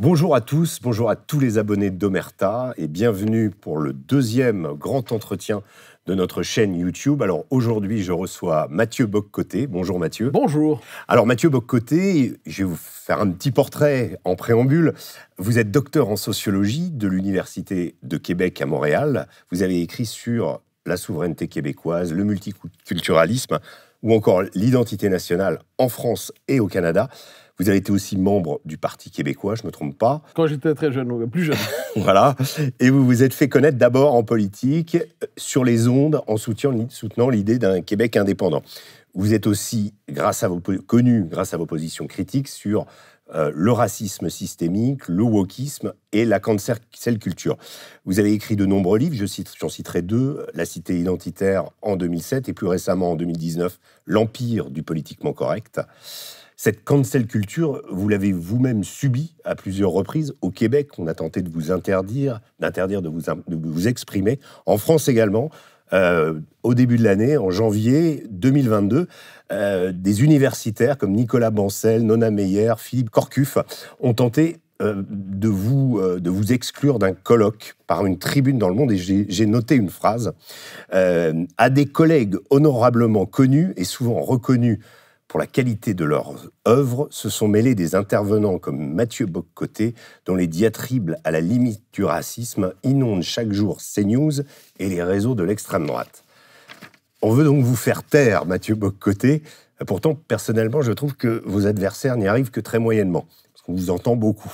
Bonjour à tous, bonjour à tous les abonnés d'Omerta et bienvenue pour le deuxième grand entretien de notre chaîne YouTube. Alors aujourd'hui, je reçois Mathieu Bock-Côté. Bonjour Mathieu. Bonjour. Alors Mathieu Bock-Côté, je vais vous faire un petit portrait en préambule. Vous êtes docteur en sociologie de l'Université de Québec à Montréal. Vous avez écrit sur la souveraineté québécoise, le multiculturalisme ou encore l'identité nationale en France et au Canada. Vous avez été aussi membre du Parti québécois, je ne me trompe pas. Quand j'étais très jeune, plus jeune. Voilà. Et vous vous êtes fait connaître d'abord en politique, sur les ondes, en soutenant l'idée d'un Québec indépendant. Vous êtes aussi connu grâce à vos positions critiques sur le racisme systémique, le wokisme et la cancel culture. Vous avez écrit de nombreux livres, j'en citerai deux, La Cité identitaire en 2007 et plus récemment en 2019, L'Empire du politiquement correct. Cette cancel culture, vous l'avez vous-même subie à plusieurs reprises. Au Québec, on a tenté de vous interdire, de vous exprimer. En France également, au début de l'année, en janvier 2022, des universitaires comme Nicolas Bancel, Nonna Meyer, Philippe Corcuff ont tenté de vous exclure d'un colloque par une tribune dans Le Monde. Et j'ai noté une phrase. À des collègues honorablement connus et souvent reconnus pour la qualité de leurs œuvres, se sont mêlés des intervenants comme Mathieu Bock-Côté, dont les diatribes à la limite du racisme inondent chaque jour CNews et les réseaux de l'extrême droite. On veut donc vous faire taire, Mathieu Bock-Côté. Pourtant, personnellement, je trouve que vos adversaires n'y arrivent que très moyennement, parce qu'on vous entend beaucoup.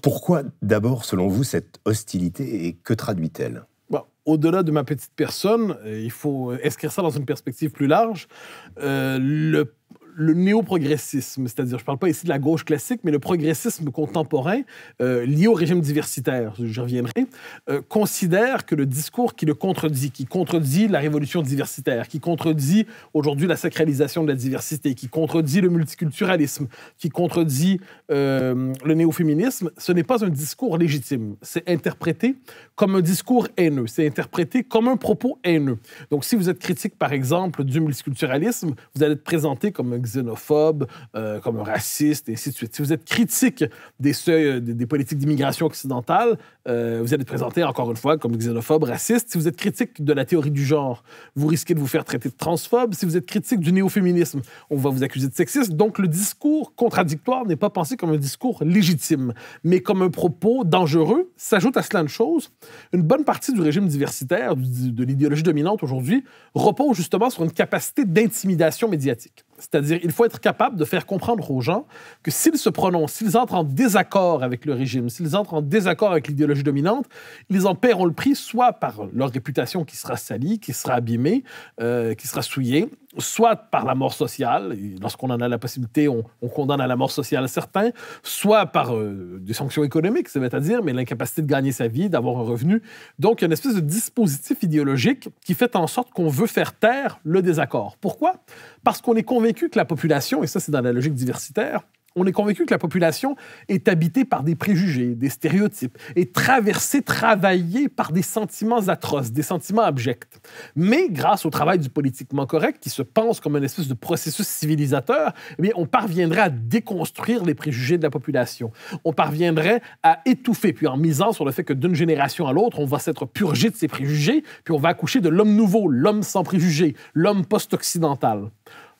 Pourquoi, d'abord, selon vous, cette hostilité et que traduit-elle ? Au-delà de ma petite personne, il faut inscrire ça dans une perspective plus large, le néo-progressisme, c'est-à-dire, je ne parle pas ici de la gauche classique, mais le progressisme contemporain lié au régime diversitaire, j'y reviendrai, considère que le discours qui le contredit, qui contredit la révolution diversitaire, qui contredit aujourd'hui la sacralisation de la diversité, qui contredit le multiculturalisme, qui contredit le néo-féminisme, ce n'est pas un discours légitime. C'est interprété comme un discours haineux, c'est interprété comme un propos haineux. Donc, si vous êtes critique, par exemple, du multiculturalisme, vous allez être présenté comme un xénophobe, comme un raciste, et ainsi de suite. Si vous êtes critique des seuils, des politiques d'immigration occidentale, vous allez être présenté, encore une fois, comme xénophobe, raciste. Si vous êtes critique de la théorie du genre, vous risquez de vous faire traiter de transphobe. Si vous êtes critique du néo-féminisme, on va vous accuser de sexiste. Donc, le discours contradictoire n'est pas pensé comme un discours légitime, mais comme un propos dangereux. S'ajoute à cela une chose, une bonne partie du régime diversitaire, de l'idéologie dominante aujourd'hui, repose justement sur une capacité d'intimidation médiatique. C'est-à-dire, il faut être capable de faire comprendre aux gens que s'ils se prononcent, s'ils entrent en désaccord avec le régime, s'ils entrent en désaccord avec l'idéologie dominante, ils en paieront le prix soit par leur réputation qui sera salie, qui sera abîmée, qui sera souillée, soit par la mort sociale, lorsqu'on en a la possibilité, on condamne à la mort sociale certains, soit par des sanctions économiques, c'est-à-dire, mais l'incapacité de gagner sa vie, d'avoir un revenu. Donc, il y a une espèce de dispositif idéologique qui fait en sorte qu'on veut faire taire le désaccord. Pourquoi? Parce qu'on est convaincu que la population, et ça c'est dans la logique diversitaire, on est convaincu que la population est habitée par des préjugés, des stéréotypes, est traversée, travaillée par des sentiments atroces, des sentiments abjects. Mais grâce au travail du politiquement correct, qui se pense comme une espèce de processus civilisateur, eh bien, on parviendrait à déconstruire les préjugés de la population. On parviendrait à étouffer, puis en misant sur le fait que d'une génération à l'autre, on va s'être purgé de ses préjugés, puis on va accoucher de l'homme nouveau, l'homme sans préjugés, l'homme post-occidental.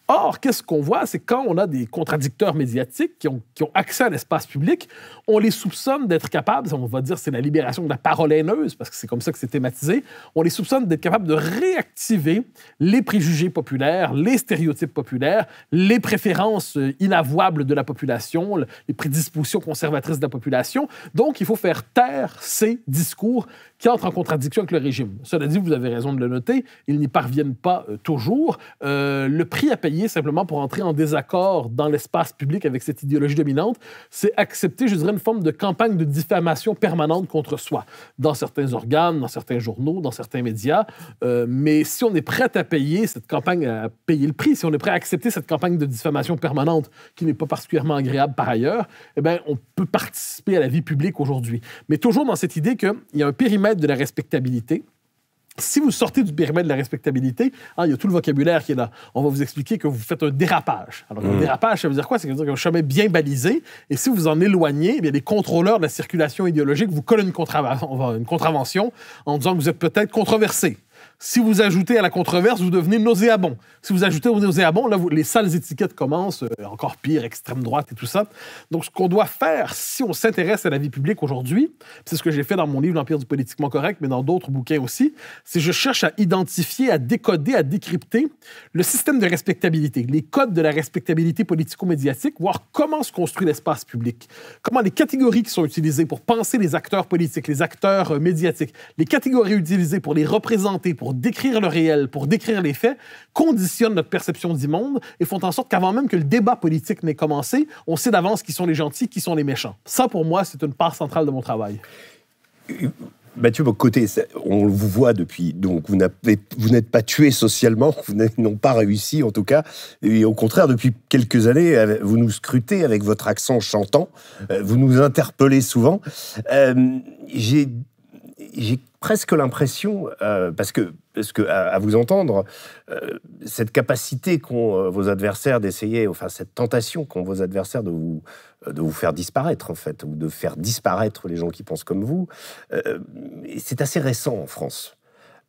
Or, qu'est-ce qu'on voit, c'est quand on a des contradicteurs médiatiques qui ont accès à l'espace public, on les soupçonne d'être capables, on va dire c'est la libération de la parole haineuse, parce que c'est comme ça que c'est thématisé, on les soupçonne d'être capables de réactiver les préjugés populaires, les stéréotypes populaires, les préférences inavouables de la population, les prédispositions conservatrices de la population. Donc, il faut faire taire ces discours qui entrent en contradiction avec le régime. Cela dit, vous avez raison de le noter, ils n'y parviennent pas toujours. Le prix à payer simplement pour entrer en désaccord dans l'espace public avec cette idéologie dominante, c'est accepter, je dirais, une forme de campagne de diffamation permanente contre soi, dans certains organes, dans certains journaux, dans certains médias. Mais si on est prêt à payer cette campagne, à payer le prix, si on est prêt à accepter cette campagne de diffamation permanente, qui n'est pas particulièrement agréable par ailleurs, eh bien, on peut participer à la vie publique aujourd'hui. Mais toujours dans cette idée qu'il y a un périmètre de la respectabilité, si vous sortez du périmètre de la respectabilité, hein, il y a tout le vocabulaire qui est là. On va vous expliquer que vous faites un dérapage. Alors, un dérapage, ça veut dire quoi? Ça veut dire qu'un chemin bien balisé, et si vous en éloignez, eh bien, les contrôleurs de la circulation idéologique vous collent une contravention en disant que vous êtes peut-être controversé. Si vous ajoutez à la controverse, vous devenez nauséabond. Si vous ajoutez au nauséabond, là, les sales étiquettes commencent, encore pire, extrême droite et tout ça. Donc, ce qu'on doit faire si on s'intéresse à la vie publique aujourd'hui, c'est ce que j'ai fait dans mon livre L'Empire du politiquement correct, mais dans d'autres bouquins aussi, c'est que je cherche à identifier, à décoder, à décrypter le système de respectabilité, les codes de la respectabilité politico-médiatique, voir comment se construit l'espace public, comment les catégories qui sont utilisées pour penser les acteurs politiques, les acteurs médiatiques, les catégories utilisées pour les représenter, pour décrire le réel, pour décrire les faits, conditionnent notre perception du monde et font en sorte qu'avant même que le débat politique n'ait commencé, on sait d'avance qui sont les gentils, qui sont les méchants. Ça, pour moi, c'est une part centrale de mon travail. Mathieu Bock-Côté, on vous voit depuis... Donc, vous n'êtes pas tué socialement, vous n'avez pas réussi, en tout cas. Et au contraire, depuis quelques années, vous nous scrutez avec votre accent chantant. Vous nous interpellez souvent. J'ai presque l'impression, parce que à vous entendre, cette capacité qu'ont vos adversaires d'essayer, enfin cette tentation qu'ont vos adversaires de vous faire disparaître en fait, ou de faire disparaître les gens qui pensent comme vous, c'est assez récent en France.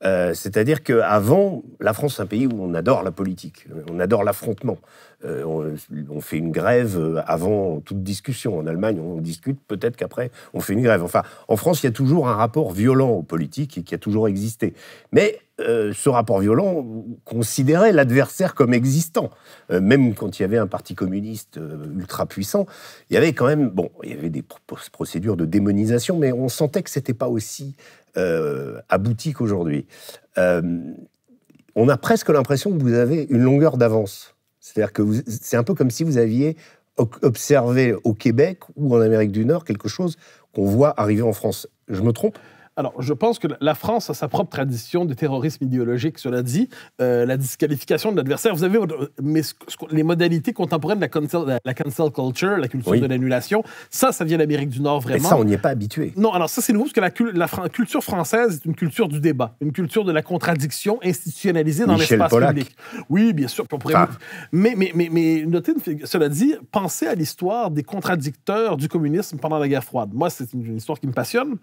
C'est-à-dire qu'avant, la France, c'est un pays où on adore la politique, on adore l'affrontement. On fait une grève avant toute discussion. En Allemagne, on discute, peut-être qu'après, on fait une grève. Enfin, en France, il y a toujours un rapport violent aux politiques et qui a toujours existé. Mais ce rapport violent considérait l'adversaire comme existant. Même quand il y avait un parti communiste ultra puissant, il y avait quand même... Bon, il y avait des procédures de démonisation, mais on sentait que c'était pas aussi abouti qu'aujourd'hui. On a presque l'impression que vous avez une longueur d'avance. C'est-à-dire que c'est un peu comme si vous aviez observé au Québec ou en Amérique du Nord quelque chose qu'on voit arriver en France. Je me trompe? Alors, je pense que la France a sa propre tradition de terrorisme idéologique, cela dit. La disqualification de l'adversaire, vous avez... Mais les modalités contemporaines de la cancel culture, la culture de l'annulation, ça vient d'Amérique du Nord, vraiment. Et ça, on n'y est pas habitué. Non, alors ça, c'est nouveau, parce que la culture française est une culture du débat, une culture de la contradiction institutionnalisée dans l'espace public. Oui, bien sûr. Puis on pourrait... mais notez, cela dit, pensez à l'histoire des contradicteurs du communisme pendant la guerre froide. Moi, c'est une histoire qui me passionne.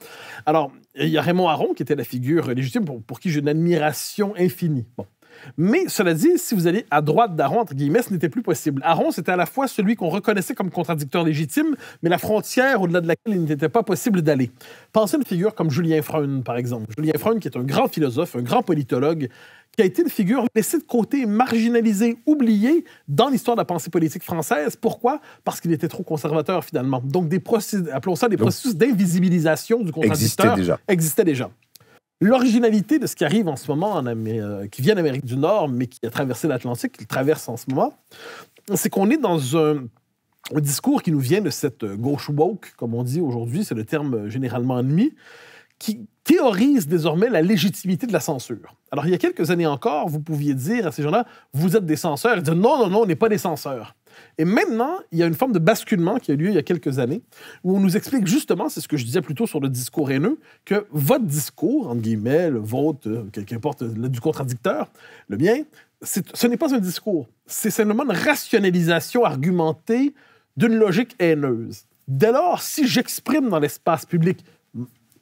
Alors... Il y a Raymond Aron, qui était la figure légitime pour qui j'ai une admiration infinie. Bon. Mais, cela dit, si vous allez à droite d'Aron, entre guillemets, ce n'était plus possible. Aron, c'était à la fois celui qu'on reconnaissait comme contradicteur légitime, mais la frontière au-delà de laquelle il n'était pas possible d'aller. Pensez à une figure comme Julien Freund, par exemple. Julien Freund, qui est un grand philosophe, un grand politologue, qui a été une figure laissée de côté, marginalisée, oubliée dans l'histoire de la pensée politique française. Pourquoi? Parce qu'il était trop conservateur, finalement. Donc, appelons ça des processus d'invisibilisation du contradicteur. Existaient déjà. L'originalité de ce qui arrive en ce moment, qui vient d'Amérique du Nord, mais qui a traversé l'Atlantique, qui le traverse en ce moment, c'est qu'on est dans un discours qui nous vient de cette gauche woke, comme on dit aujourd'hui, c'est le terme généralement ennemi, qui théorise désormais la légitimité de la censure. Alors, il y a quelques années encore, vous pouviez dire à ces gens-là, vous êtes des censeurs. Ils disent, non, non, non, on n'est pas des censeurs. Et maintenant, il y a une forme de basculement qui a eu lieu il y a quelques années, où on nous explique justement, c'est ce que je disais plutôt sur le discours haineux, que votre discours, entre guillemets, le vôtre, qu'importe, du contradicteur, le mien, ce n'est pas un discours. C'est simplement une rationalisation argumentée d'une logique haineuse. Dès lors, si j'exprime dans l'espace public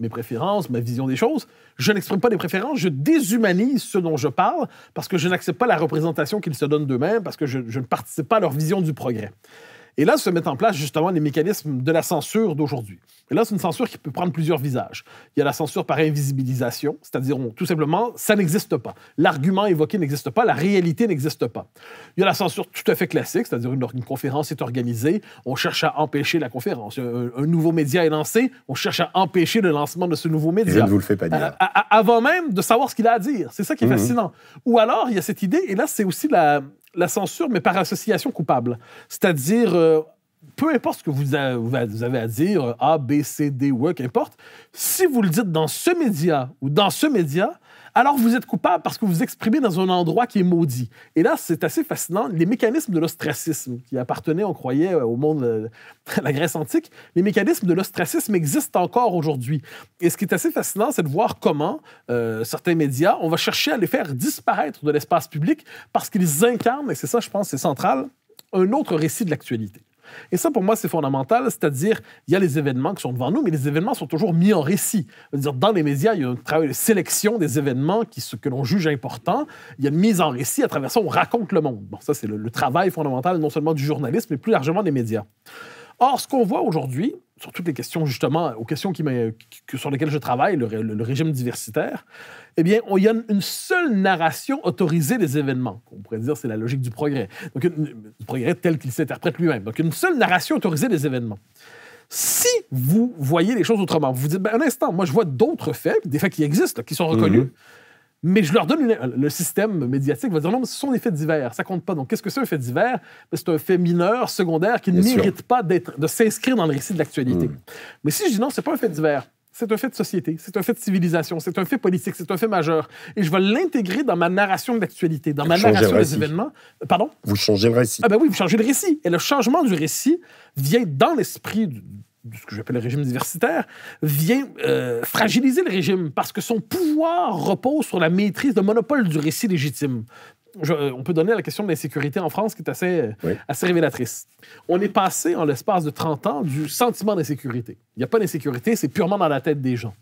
mes préférences, ma vision des choses, je n'exprime pas des préférences, je déshumanise ceux dont je parle parce que je n'accepte pas la représentation qu'ils se donnent d'eux-mêmes, parce que je ne participe pas à leur vision du progrès. Et là, se mettent en place justement les mécanismes de la censure d'aujourd'hui. Et là, c'est une censure qui peut prendre plusieurs visages. Il y a la censure par invisibilisation, c'est-à-dire tout simplement, ça n'existe pas. L'argument évoqué n'existe pas, la réalité n'existe pas. Il y a la censure tout à fait classique, c'est-à-dire une conférence est organisée, on cherche à empêcher la conférence. Un nouveau média est lancé, on cherche à empêcher le lancement de ce nouveau média. Je ne vous le fais pas dire. Avant même de savoir ce qu'il a à dire. C'est ça qui est fascinant. Ou alors, il y a cette idée, et là, c'est aussi la censure, mais par association coupable. C'est-à-dire, peu importe ce que vous avez à dire, A, B, C, D, ou E, qu'importe, si vous le dites dans ce média ou dans ce média, alors vous êtes coupable parce que vous vous exprimez dans un endroit qui est maudit. Et là, c'est assez fascinant. Les mécanismes de l'ostracisme qui appartenaient, on croyait, au monde de la Grèce antique, les mécanismes de l'ostracisme existent encore aujourd'hui. Et ce qui est assez fascinant, c'est de voir comment certains médias, on va chercher à les faire disparaître de l'espace public parce qu'ils incarnent, et c'est ça, je pense, c'est central, un autre récit de l'actualité. Et ça, pour moi, c'est fondamental, c'est-à-dire, il y a les événements qui sont devant nous, mais les événements sont toujours mis en récit. C'est-à-dire, dans les médias, il y a un travail de sélection des événements que l'on juge importants. Il y a une mise en récit, à travers ça, on raconte le monde. Bon, ça, c'est le travail fondamental, non seulement du journalisme, mais plus largement des médias. Or, ce qu'on voit aujourd'hui, sur toutes les questions, justement, aux questions sur lesquelles je travaille, le régime diversitaire, eh bien, il y a une seule narration autorisée des événements. On pourrait dire que c'est la logique du progrès. Donc, du progrès tel qu'il s'interprète lui-même. Donc, une seule narration autorisée des événements. Si vous voyez les choses autrement, vous vous dites, ben, un instant, moi, je vois d'autres faits, des faits qui existent, là, qui sont reconnus, mais je leur donne le système médiatique va dire non, mais ce sont des faits divers, ça compte pas. Donc, qu'est-ce que c'est un fait divers? C'est un fait mineur, secondaire, qui ne mérite pas de s'inscrire dans le récit de l'actualité. Mais si je dis non, c'est pas un fait divers, c'est un fait de société, c'est un fait de civilisation, c'est un fait politique, c'est un fait majeur, et je vais l'intégrer dans ma narration de l'actualité, dans ma narration des événements. Pardon? Vous changez le récit. Ah ben oui, vous changez le récit. Et le changement du récit vient dans l'esprit de ce que j'appelle le régime diversitaire, vient fragiliser le régime parce que son pouvoir repose sur la maîtrise, le monopole du récit légitime. On peut donner la question de l'insécurité en France qui est assez révélatrice. On est passé, en l'espace de 30 ans, du sentiment d'insécurité. Il n'y a pas d'insécurité, c'est purement dans la tête des gens.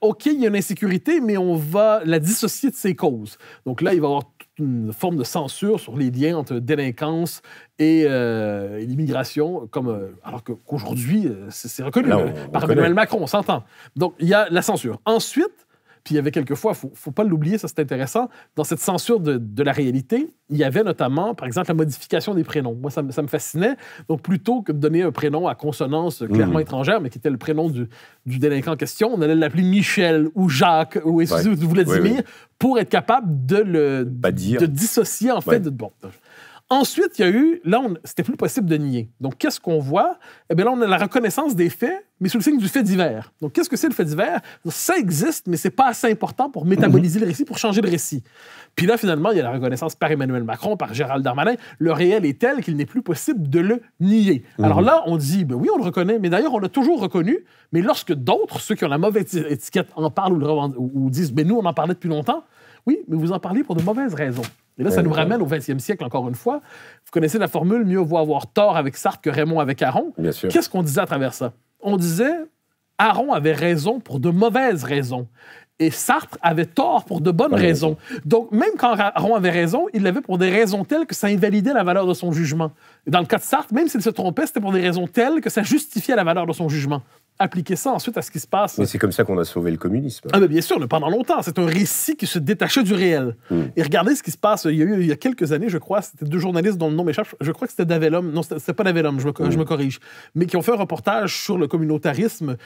OK, il y a une insécurité, mais on va la dissocier de ses causes. Donc là, il va y avoir une forme de censure sur les liens entre délinquance et l'immigration, alors qu'aujourd'hui, c'est reconnu par Emmanuel Macron, on s'entend. Donc, il y a la censure. Ensuite, puis il y avait quelquefois, il ne faut pas l'oublier, ça c'est intéressant, dans cette censure de la réalité, il y avait notamment, par exemple, la modification des prénoms. Moi, ça me fascinait. Donc, plutôt que de donner un prénom à consonance clairement étrangère, mais qui était le prénom du délinquant en question, on allait l'appeler Michel ou Jacques ou Vladimir pour être capable de dissocier, en fait, de... Bon. Ensuite, il y a eu... Là, c'était plus possible de nier. Donc, qu'est-ce qu'on voit? Eh bien, là, on a la reconnaissance des faits, mais sous le signe du fait divers. Donc, qu'est-ce que c'est le fait divers? Ça existe, mais c'est pas assez important pour métaboliser le récit, pour changer le récit. Puis là, finalement, il y a la reconnaissance par Emmanuel Macron, par Gérald Darmanin. Le réel est tel qu'il n'est plus possible de le nier. Alors là, on dit, ben oui, on le reconnaît, mais d'ailleurs, on l'a toujours reconnu, mais lorsque d'autres, ceux qui ont la mauvaise étiquette, en parlent ou disent, ben nous, on en parlait depuis longtemps, oui, mais vous en parlez pour de mauvaises raisons. Et là, ça nous ramène au 20e siècle, encore une fois. Vous connaissez la formule « Mieux vaut avoir tort avec Sartre que Raymond avec Aron ». Qu'est-ce qu'on disait à travers ça? On disait « Aron avait raison pour de mauvaises raisons ». Et Sartre avait tort pour de bonnes raisons. Donc, même quand Aron avait raison, il l'avait pour des raisons telles que ça invalidait la valeur de son jugement. Et dans le cas de Sartre, même s'il se trompait, c'était pour des raisons telles que ça justifiait la valeur de son jugement. Appliquer ça ensuite à ce qui se passe. Mais c'est comme ça qu'on a sauvé le communisme. Ah, mais bien sûr, pendant longtemps. C'est un récit qui se détachait du réel. Et regardez ce qui se passe. Il y a quelques années, je crois, c'était deux journalistes dont le nom m'échappe. Je crois que c'était Davellum. Non, c'était pas Davellum, je me corrige. Mais qui ont fait un reportage sur le communautarisme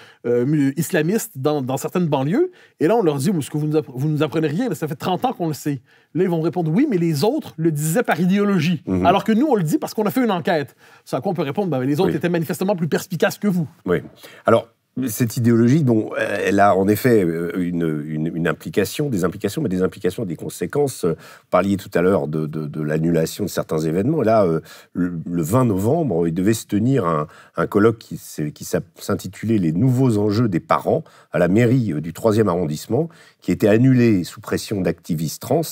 islamiste dans certaines banlieues. Et là, on leur dit, est-ce que vous nous apprenez rien? Là, ça fait 30 ans qu'on le sait. Là, ils vont répondre, oui, mais les autres le disaient par idéologie. Alors que nous, on le dit parce qu'on a fait une enquête. C'est à quoi on peut répondre, ben, les autres étaient manifestement plus perspicaces que vous. Oui. Alors, cette idéologie, bon, elle a en effet une implication, des implications et des conséquences. Vous parliez tout à l'heure de l'annulation de certains événements. Là, le 20 novembre, il devait se tenir un colloque qui s'intitulait « Les nouveaux enjeux des parents » à la mairie du 3e arrondissement, qui était annulé sous pression d'activistes trans,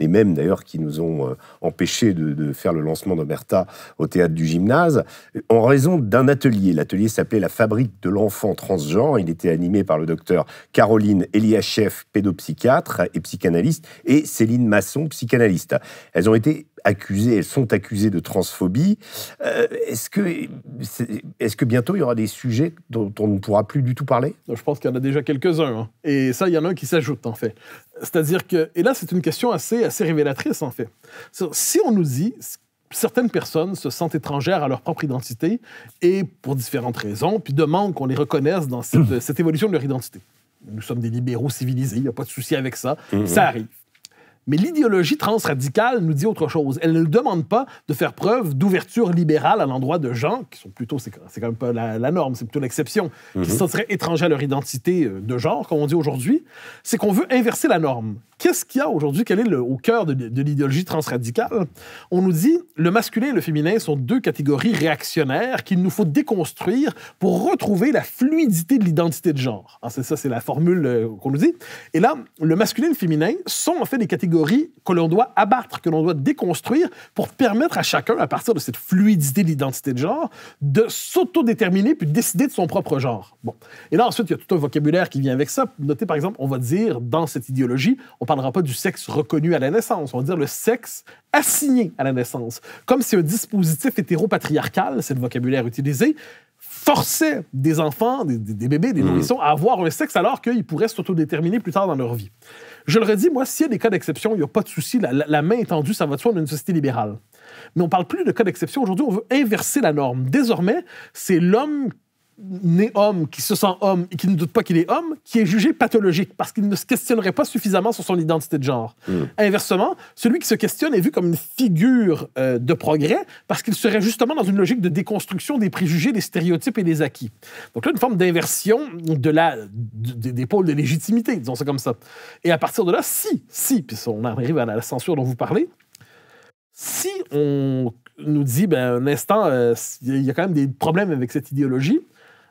les mêmes d'ailleurs qui nous ont empêchés de faire le lancement d'Omerta au théâtre du Gymnase, en raison d'un atelier. L'atelier s'appelait « La fabrique de l'enfant » transgenre. Il était animé par le docteur Caroline Eliachef, pédopsychiatre et psychanalyste, et Céline Masson, psychanalyste. Elles ont été accusées, elles sont accusées de transphobie. Est-ce que bientôt il y aura des sujets dont on ne pourra plus du tout parler? Je pense qu'il y en a déjà quelques-uns, et ça, il y en a un qui s'ajoute, en fait. C'est-à-dire que, et là, c'est une question assez révélatrice, en fait. Si on nous dit... Certaines personnes se sentent étrangères à leur propre identité et pour différentes raisons, puis demandent qu'on les reconnaisse dans cette évolution de leur identité. Nous sommes des libéraux civilisés, il n'y a pas de souci avec ça. Ça arrive. Mais l'idéologie transradicale nous dit autre chose. Elle ne nous demande pas de faire preuve d'ouverture libérale à l'endroit de gens qui sont plutôt, c'est quand même pas la norme, c'est plutôt l'exception, qui se sentiraient étrangers à leur identité de genre, comme on dit aujourd'hui. C'est qu'on veut inverser la norme. Qu'est-ce qu'il y a aujourd'hui? Quel est au cœur de l'idéologie transradicale? On nous dit le masculin et le féminin sont deux catégories réactionnaires qu'il nous faut déconstruire pour retrouver la fluidité de l'identité de genre. Alors ça, c'est la formule qu'on nous dit. Et là, le masculin et le féminin sont en fait des catégories que l'on doit abattre, que l'on doit déconstruire pour permettre à chacun, à partir de cette fluidité de l'identité de genre, de s'autodéterminer puis de décider de son propre genre. Bon. Et là, ensuite, il y a tout un vocabulaire qui vient avec ça. Notez, par exemple, on va dire, dans cette idéologie, on ne parlera pas du sexe reconnu à la naissance, on va dire le sexe assigné à la naissance. Comme si un dispositif hétéropatriarcal, c'est le vocabulaire utilisé, forçait des enfants, des bébés, des nourrissons à avoir un sexe alors qu'ils pourraient s'autodéterminer plus tard dans leur vie. Je le redis, moi, s'il y a des cas d'exception, il n'y a pas de souci, la main est tendue, ça va de soi, on a une société libérale. Mais on ne parle plus de cas d'exception. Aujourd'hui, on veut inverser la norme. Désormais, c'est l'homme né homme, qui se sent homme et qui ne doute pas qu'il est homme, qui est jugé pathologique parce qu'il ne se questionnerait pas suffisamment sur son identité de genre. Inversement, celui qui se questionne est vu comme une figure de progrès parce qu'il serait justement dans une logique de déconstruction des préjugés, des stéréotypes et des acquis. Donc là, une forme d'inversion des pôles de légitimité, disons ça comme ça. Et à partir de là, puis on arrive à la censure dont vous parlez, si on nous dit, ben, un instant, il y a quand même des problèmes avec cette idéologie,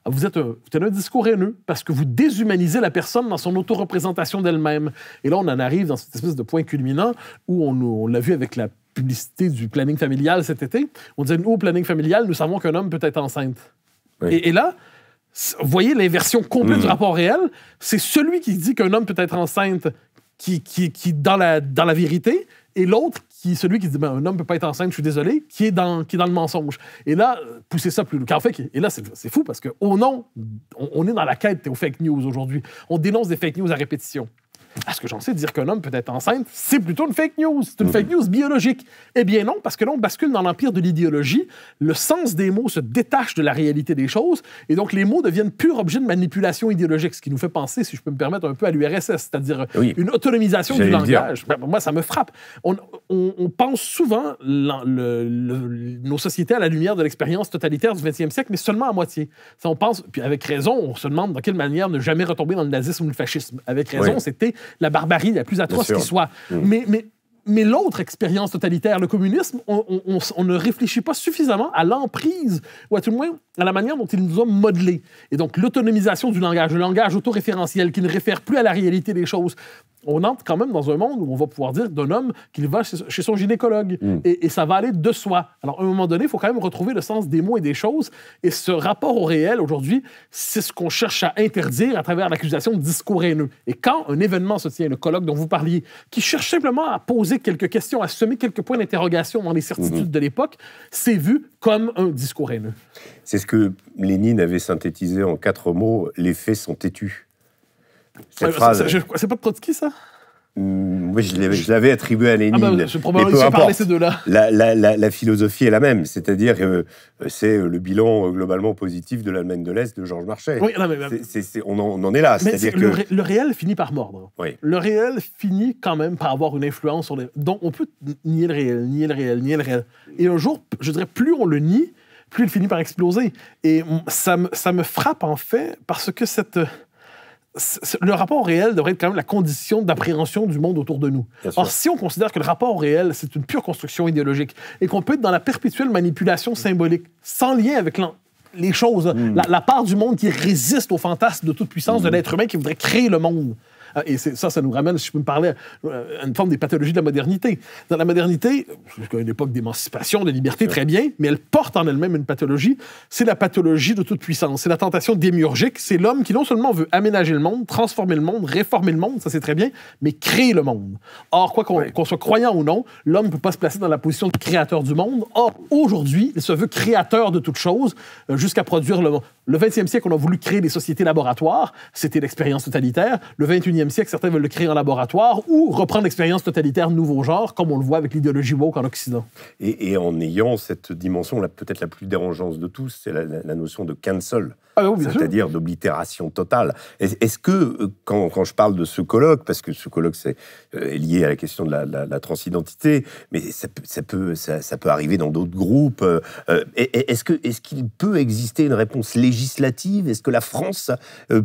vous tenez un discours haineux parce que vous déshumanisez la personne dans son autoreprésentation d'elle-même. Et là, on en arrive dans cette espèce de point culminant où on l'a vu avec la publicité du planning familial cet été. On disait, nous, au planning familial, nous savons qu'un homme peut être enceinte. Oui. Et là, vous voyez l'inversion complète du rapport réel. C'est celui qui dit qu'un homme peut être enceinte qui dans la vérité, et l'autre, celui qui dit ben, « un homme ne peut pas être enceinte, je suis désolé », qui est dans le mensonge. Et là, pousser ça plus loin. En fait, et là, c'est fou parce qu'au nom, on est dans la quête aux fake news aujourd'hui. On dénonce des fake news à répétition. À ce que j'en sais, dire qu'un homme peut être enceinte, c'est plutôt une fake news. C'est une fake news biologique. Eh bien non, parce que là, on bascule dans l'empire de l'idéologie. Le sens des mots se détache de la réalité des choses, et donc les mots deviennent pur objet de manipulation idéologique, ce qui nous fait penser, si je peux me permettre, un peu à l'URSS, c'est-à-dire une autonomisation du langage. Ben, moi, ça me frappe. On pense souvent nos sociétés à la lumière de l'expérience totalitaire du 20e siècle, mais seulement à moitié. Ça, on pense, puis avec raison, on se demande dans quelle manière ne jamais retomber dans le nazisme ou le fascisme. Avec raison, c'était la barbarie la plus atroce qui soit. Mais l'autre expérience totalitaire, le communisme, on ne réfléchit pas suffisamment à l'emprise, ou à tout le moins à la manière dont il nous a modelés. Et donc l'autonomisation du langage, le langage autoréférentiel qui ne réfère plus à la réalité des choses. On entre quand même dans un monde où on va pouvoir dire d'un homme qu'il va chez son gynécologue, et ça va aller de soi. Alors, à un moment donné, il faut quand même retrouver le sens des mots et des choses, et ce rapport au réel, aujourd'hui, c'est ce qu'on cherche à interdire à travers l'accusation de discours haineux. Et quand un événement se tient, le colloque dont vous parliez, qui cherche simplement à poser quelques questions, à semer quelques points d'interrogation dans les certitudes de l'époque, c'est vu comme un discours haineux. C'est ce que Lénine avait synthétisé en 4 mots, « les faits sont têtus ». Cette phrase... C'est pas de Trotsky, ça? Oui, je l'avais attribué à Lénine. Ah ben, je probablement peu importe, ces deux-là. La philosophie est la même, c'est-à-dire c'est le bilan globalement positif de l'Allemagne de l'Est de Georges Marchais. Oui, non, mais, on en est là. C'est-à-dire que le réel finit par mordre. Oui. Le réel finit quand même par avoir une influence sur les... Donc on peut nier le réel, nier le réel, nier le réel. Et un jour, je dirais, plus on le nie, plus il finit par exploser. Et ça me frappe en fait parce que cette... Le rapport réel devrait être quand même la condition d'appréhension du monde autour de nous. Or, si on considère que le rapport réel, c'est une pure construction idéologique et qu'on peut être dans la perpétuelle manipulation symbolique, sans lien avec les choses, la part du monde qui résiste au fantasme de toute puissance de l'être humain qui voudrait créer le monde. Et ça nous ramène, si je peux me parler, à une forme des pathologies de la modernité. Dans la modernité, c'est une époque d'émancipation, de liberté, très bien, mais elle porte en elle-même une pathologie. C'est la pathologie de toute puissance. C'est la tentation démiurgique. C'est l'homme qui non seulement veut aménager le monde, transformer le monde, réformer le monde, ça c'est très bien, mais créer le monde. Or, quoi qu'on soit croyant ou non, l'homme ne peut pas se placer dans la position de créateur du monde. Or, aujourd'hui, il se veut créateur de toute chose jusqu'à produire le monde. Le 20e siècle, on a voulu créer des sociétés laboratoires. C'était l'expérience totalitaire. Le 21e siècle, certains veulent le créer en laboratoire ou reprendre l'expérience totalitaire nouveau genre, comme on le voit avec l'idéologie woke en Occident. Et en ayant cette dimension peut-être la plus dérangeante de tous, c'est la notion de cancel. Ah non, c'est-à-dire d'oblitération totale. Est-ce que, quand je parle de ce colloque, parce que ce colloque est lié à la question de la transidentité, mais ça peut arriver dans d'autres groupes, est-ce qu'il peut exister une réponse législative? Est-ce que la France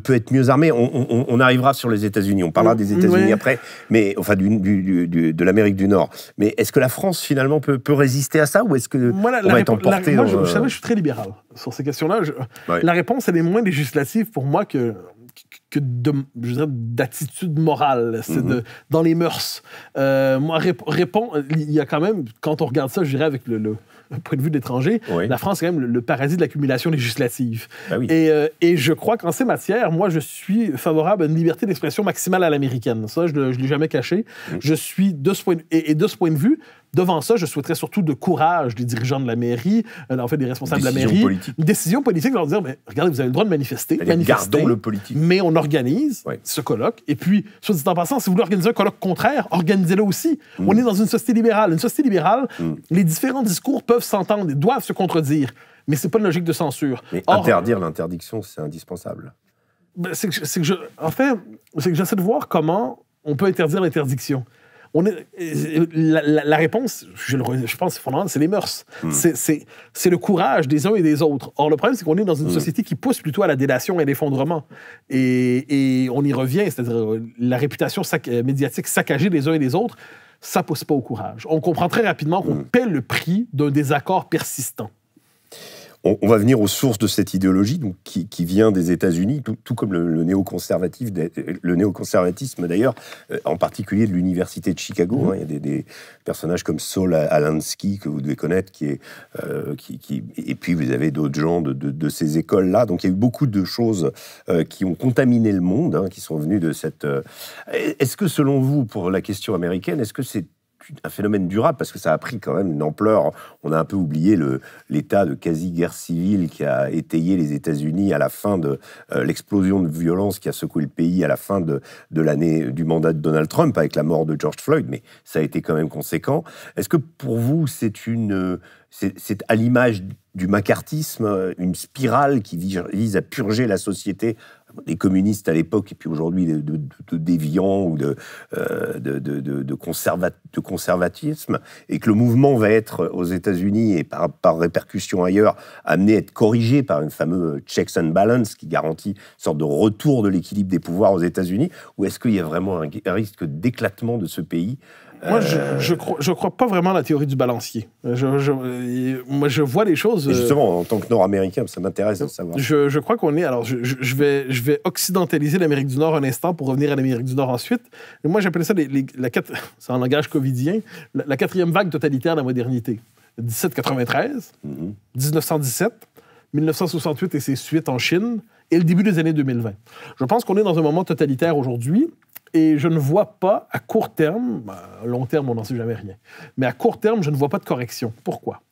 peut être mieux armée? On arrivera sur les États-Unis, on parlera des États-Unis après, mais enfin de l'Amérique du Nord. Mais est-ce que la France, finalement, peut résister à ça, ou est-ce qu'on va être emporté? Moi, vous savez, je suis très libéral sur ces questions-là. Ouais. La réponse, elle est moins législative pour moi que d'attitude morale. C'est dans les mœurs. Moi, il y a quand même, quand on regarde ça, je dirais avec le point de vue de l'étranger, oui, la France est quand même le paradis de l'accumulation législative. Ben oui. Et je crois qu'en ces matières, moi, je suis favorable à une liberté d'expression maximale à l'américaine. Ça, je ne l'ai jamais caché. Je suis, de ce point de vue, devant ça, je souhaiterais surtout de courage des dirigeants de la mairie, en fait des responsables de la mairie, une décision politique, de leur dire, mais regardez, vous avez le droit de manifester, gardons le politique. Mais on organise ce colloque, et puis, soit dit en passant, si vous voulez organiser un colloque contraire, organisez-le aussi. On est dans une société libérale. Une société libérale, les différents discours peuvent s'entendre et doivent se contredire, mais c'est pas une logique de censure. Mais interdire l'interdiction, c'est indispensable. Ben, c'est que j'essaie de voir comment on peut interdire l'interdiction. La réponse, je pense, fondamentalement, c'est les mœurs. C'est le courage des uns et des autres. Or, le problème, c'est qu'on est dans une société qui pousse plutôt à la délation et à l'effondrement. Et on y revient, c'est-à-dire la réputation médiatique saccagée des uns et des autres, ça pousse pas au courage. On comprend très rapidement qu'on paie le prix d'un désaccord persistant. On va venir aux sources de cette idéologie donc, qui vient des États-Unis, tout comme le néoconservatisme d'ailleurs, en particulier de l'université de Chicago. Il y a des personnages comme Saul Alinsky, que vous devez connaître, et puis vous avez d'autres gens de ces écoles-là. Donc il y a eu beaucoup de choses qui ont contaminé le monde, qui sont venues de cette... Est-ce que selon vous, pour la question américaine, est-ce que c'est un phénomène durable, parce que ça a pris quand même une ampleur. On a un peu oublié l'état de quasi-guerre civile qui a étayé les États-Unis à la fin de l'explosion de violence qui a secoué le pays à la fin de l'année du mandat de Donald Trump avec la mort de George Floyd, mais ça a été quand même conséquent. Est-ce que pour vous, c'est à l'image du macartisme, une spirale qui vise à purger la société des communistes à l'époque, et puis aujourd'hui de déviants ou de conservatisme, et que le mouvement va être aux États-Unis et par répercussion ailleurs, amené à être corrigé par une fameuse checks and balance qui garantit une sorte de retour de l'équilibre des pouvoirs aux États-Unis, ou est-ce qu'il y a vraiment un risque d'éclatement de ce pays? Moi, je crois pas vraiment à la théorie du balancier. Moi, je vois les choses... Et justement, en tant que Nord-Américain, ça m'intéresse de savoir. Je crois qu'on est... Alors, je vais occidentaliser l'Amérique du Nord un instant pour revenir à l'Amérique du Nord ensuite. Et moi, j'appelais ça, c'est en langage covidien, la quatrième vague totalitaire de la modernité. 1793, 1917, 1968 et ses suites en Chine, et le début des années 2020. Je pense qu'on est dans un moment totalitaire aujourd'hui, et je ne vois pas, à court terme, à long terme, on n'en sait jamais rien, mais à court terme, je ne vois pas de correction. Pourquoi?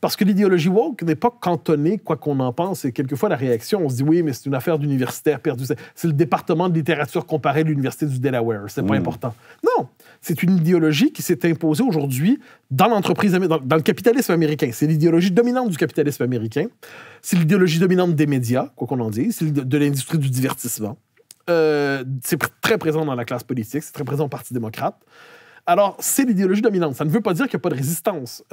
Parce que l'idéologie woke n'est pas cantonnée, quoi qu'on en pense, et quelquefois la réaction, on se dit oui, mais c'est une affaire d'universitaire perdu. C'est le département de littérature comparée de l'université du Delaware, c'est pas important. Non, c'est une idéologie qui s'est imposée aujourd'hui dans l'entreprise, dans le capitalisme américain. C'est l'idéologie dominante du capitalisme américain, c'est l'idéologie dominante des médias, quoi qu'on en dise, c'est de l'industrie du divertissement. C'est très présent dans la classe politique, c'est très présent au Parti démocrate. Alors, c'est l'idéologie dominante. Ça ne veut pas dire qu'il n'y a pas de résistance.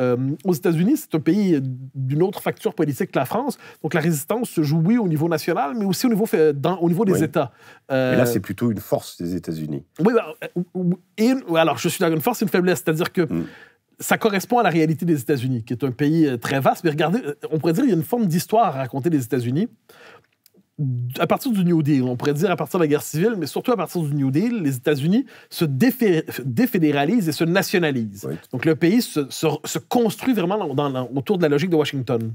Aux États-Unis, c'est un pays d'une autre facture politique que la France. Donc, la résistance se joue, oui, au niveau national, mais aussi au niveau des États. Mais là, c'est plutôt une force des États-Unis. Oui, alors, je suis là, une force et une faiblesse. C'est-à-dire que ça correspond à la réalité des États-Unis, qui est un pays très vaste. Mais regardez, on pourrait dire qu'il y a une forme d'histoire à raconter des États-Unis. À partir du New Deal, on pourrait dire à partir de la guerre civile, mais surtout à partir du New Deal, les États-Unis se défédéralisent et se nationalisent. Oui. Donc le pays se construit vraiment autour de la logique de Washington.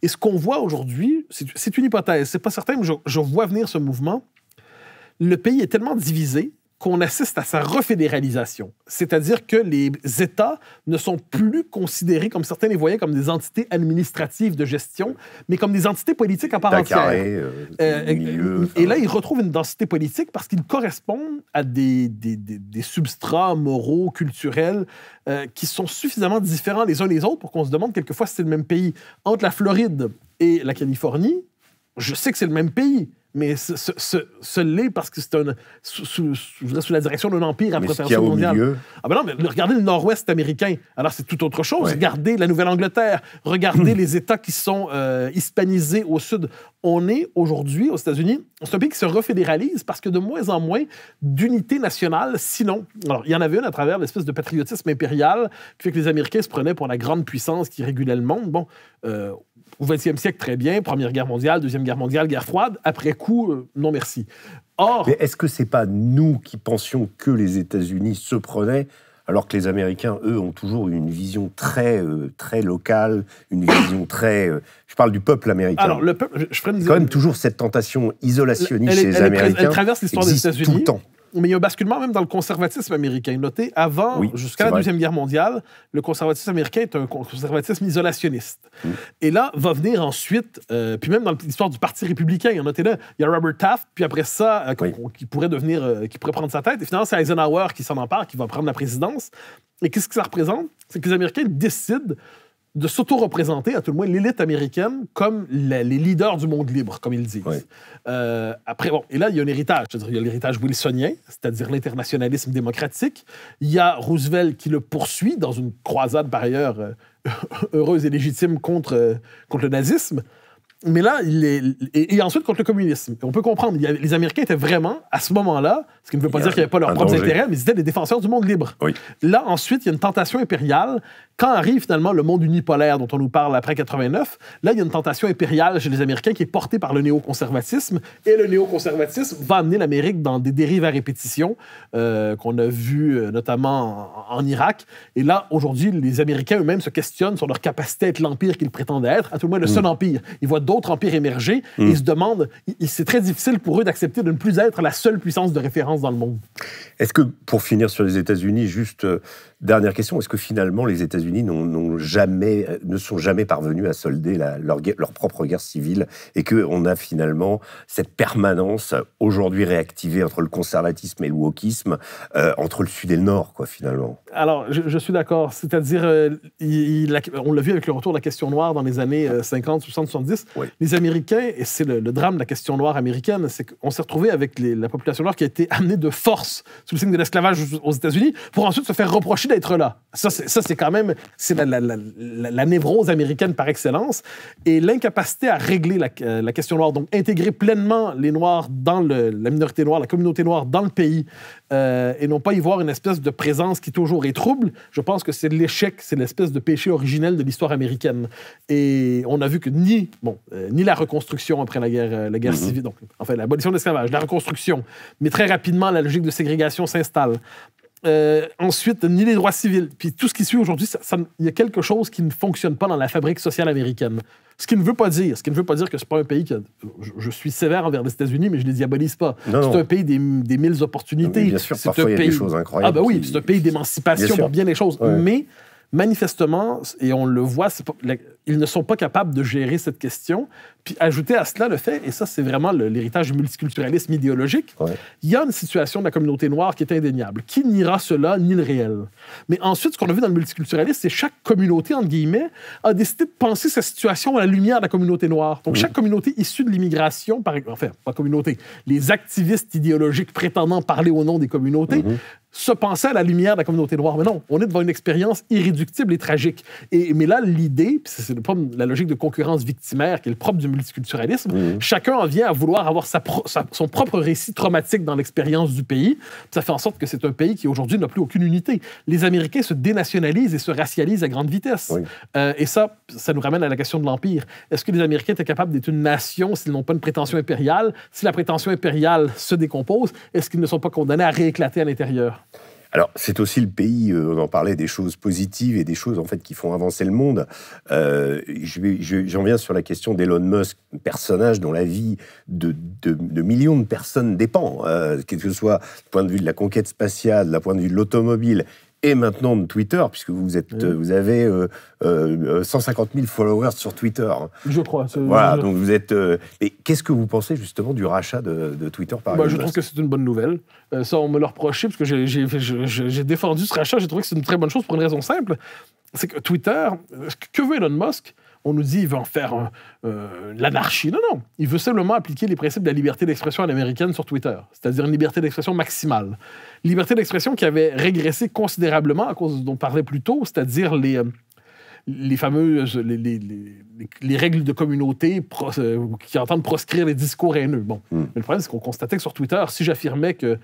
Et ce qu'on voit aujourd'hui, c'est une hypothèse, c'est pas certain, mais je vois venir ce mouvement. Le pays est tellement divisé qu'on assiste à sa refédéralisation. C'est-à-dire que les États ne sont plus considérés, comme certains les voyaient, comme des entités administratives de gestion, mais comme des entités politiques à part entière. Et là, ils retrouvent une densité politique parce qu'ils correspondent à des substrats moraux, culturels, qui sont suffisamment différents les uns des autres pour qu'on se demande quelquefois si c'est le même pays. Entre la Floride et la Californie, Je sais que c'est le même pays, mais ce l'est parce que c'est sous la direction d'un empire à préparation mondiale. Ah ben non, mais regardez le Nord-Ouest américain, alors c'est tout autre chose. Ouais. Regardez la Nouvelle-Angleterre, regardez les États qui sont hispanisés au sud. On est aujourd'hui aux États-Unis, c'est un pays qui se refédéralise parce que de moins en moins d'unité nationale, sinon. Alors, il y en avait une à travers l'espèce de patriotisme impérial qui fait que les Américains se prenaient pour la grande puissance qui régulait le monde. Bon, au 20e siècle, très bien, Première Guerre mondiale, Deuxième Guerre mondiale, guerre froide, après coup, non merci. Or... Mais est-ce que c'est pas nous qui pensions que les États-Unis se prenaient, alors que les Américains, eux, ont toujours une vision très locale, une vision très... je parle du peuple américain. Alors, le peuple... Je ferai une... quand même toujours cette tentation isolationniste chez les Américains. Elle traverse l'histoire des États-Unis. Tout le temps. Mais il y a un basculement même dans le conservatisme américain. Notez, avant, oui, jusqu'à la Deuxième Guerre mondiale, le conservatisme américain est un conservatisme isolationniste. Mmh. Et là, va venir ensuite, puis même dans l'histoire du Parti républicain, notez-le, il y a Robert Taft, puis après ça, qui pourrait prendre sa tête. Et finalement, c'est Eisenhower qui s'en empare, qui va prendre la présidence. Et qu'est-ce que ça représente? C'est que les Américains décident de s'auto-représenter, à tout le moins l'élite américaine, comme les leaders du monde libre, comme ils disent. Oui. Après, bon, et là, il y a un héritage. Il y a l'héritage wilsonien, c'est-à-dire l'internationalisme démocratique. Il y a Roosevelt qui le poursuit dans une croisade, par ailleurs, heureuse et légitime contre le nazisme. Mais là, et ensuite contre le communisme. On peut comprendre, les Américains étaient vraiment, à ce moment-là, ce qui ne veut pas dire qu'il n'y avait pas leurs propres intérêts, mais ils étaient des défenseurs du monde libre. Oui. Là, ensuite, il y a une tentation impériale. Quand arrive finalement le monde unipolaire dont on nous parle après 89, là, il y a une tentation impériale chez les Américains qui est portée par le néoconservatisme. Et le néoconservatisme va amener l'Amérique dans des dérives à répétition qu'on a vues notamment en Irak. Et là, aujourd'hui, les Américains eux-mêmes se questionnent sur leur capacité à être l'empire qu'ils prétendent être, à tout le moins le seul empire. Ils voient d'autres empires émerger et ils se demandent... C'est très difficile pour eux d'accepter de ne plus être la seule puissance de référence dans le monde. Est-ce que, pour finir sur les États-Unis, juste... dernière question, est-ce que finalement les États-Unis ne sont jamais parvenus à solder leur propre guerre civile et qu'on a finalement cette permanence aujourd'hui réactivée entre le conservatisme et le wokisme, entre le Sud et le Nord, quoi, finalement? Alors, je suis d'accord. C'est-à-dire, on l'a vu avec le retour de la question noire dans les années 50, 60, 70. Oui. Les Américains, et c'est le drame de la question noire américaine, c'est qu'on s'est retrouvé avec la population noire qui a été amenée de force sous le signe de l'esclavage aux États-Unis pour ensuite se faire reprocher d'être là. Ça, c'est quand même la névrose américaine par excellence, et l'incapacité à régler la question noire, donc intégrer pleinement les Noirs dans la minorité noire, la communauté noire dans le pays, et non pas y voir une espèce de présence qui toujours est trouble. Je pense que c'est l'échec, c'est l'espèce de péché originel de l'histoire américaine. Et on a vu que ni la reconstruction après la guerre civile, donc enfin l'abolition de l'esclavage, la reconstruction, mais très rapidement la logique de ségrégation s'installe. Ensuite, ni les droits civils. Puis tout ce qui suit aujourd'hui, il y a quelque chose qui ne fonctionne pas dans la fabrique sociale américaine. Ce qui ne veut pas dire que c'est pas un pays que... Je suis sévère envers les États-Unis, mais je les diabolise pas. C'est un pays des mille opportunités. Bien sûr, parfois, il y a des choses incroyables. Ah ben oui, c'est un pays d'émancipation pour bien des choses. Ouais. Mais, manifestement, et on le voit, ils ne sont pas capables de gérer cette question. Puis ajouter à cela le fait, et ça c'est vraiment l'héritage du multiculturalisme idéologique, il y a une situation de la communauté noire qui est indéniable, qui niera cela, ni le réel. Mais ensuite, ce qu'on a vu dans le multiculturalisme, c'est chaque communauté, entre guillemets, a décidé de penser sa situation à la lumière de la communauté noire. Donc chaque communauté issue de l'immigration, enfin, pas communauté, les activistes idéologiques prétendant parler au nom des communautés, se pensaient à la lumière de la communauté noire. Mais non, on est devant une expérience irréductible et tragique. Mais là, l'idée, c'est la logique de concurrence victimaire qui est le propre du multiculturalisme, chacun en vient à vouloir avoir son propre récit traumatique dans l'expérience du pays. Ça fait en sorte que c'est un pays qui, aujourd'hui, n'a plus aucune unité. Les Américains se dénationalisent et se racialisent à grande vitesse. Oui. Et ça nous ramène à la question de l'Empire. Est-ce que les Américains étaient capables d'être une nation s'ils n'ont pas une prétention impériale? Si la prétention impériale se décompose, est-ce qu'ils ne sont pas condamnés à rééclater à l'intérieur? Alors, c'est aussi le pays, on en parlait, des choses positives et des choses, en fait, qui font avancer le monde. J'en viens sur la question d'Elon Musk, personnage dont la vie de millions de personnes dépend, quel que soit du point de vue de la conquête spatiale, du point de vue de l'automobile, et maintenant de Twitter, puisque vous avez 150 000 followers sur Twitter. Je crois. Voilà, donc vous êtes... et qu'est-ce que vous pensez, justement, du rachat de Twitter par exemple? Je trouve que c'est une bonne nouvelle. Ça, on me l'a reproché, parce que j'ai défendu ce rachat. J'ai trouvé que c'est une très bonne chose pour une raison simple. C'est que Twitter, que veut Elon Musk? on nous dit qu'il veut en faire l'anarchie. Non, non. Il veut simplement appliquer les principes de la liberté d'expression à l'américaine sur Twitter, c'est-à-dire une liberté d'expression maximale. Liberté d'expression qui avait régressé considérablement à cause dont on parlait plus tôt, c'est-à-dire les règles de communauté qui entendent proscrire les discours haineux. Bon. Mais le problème, c'est qu'on constatait que sur Twitter, si j'affirmais que,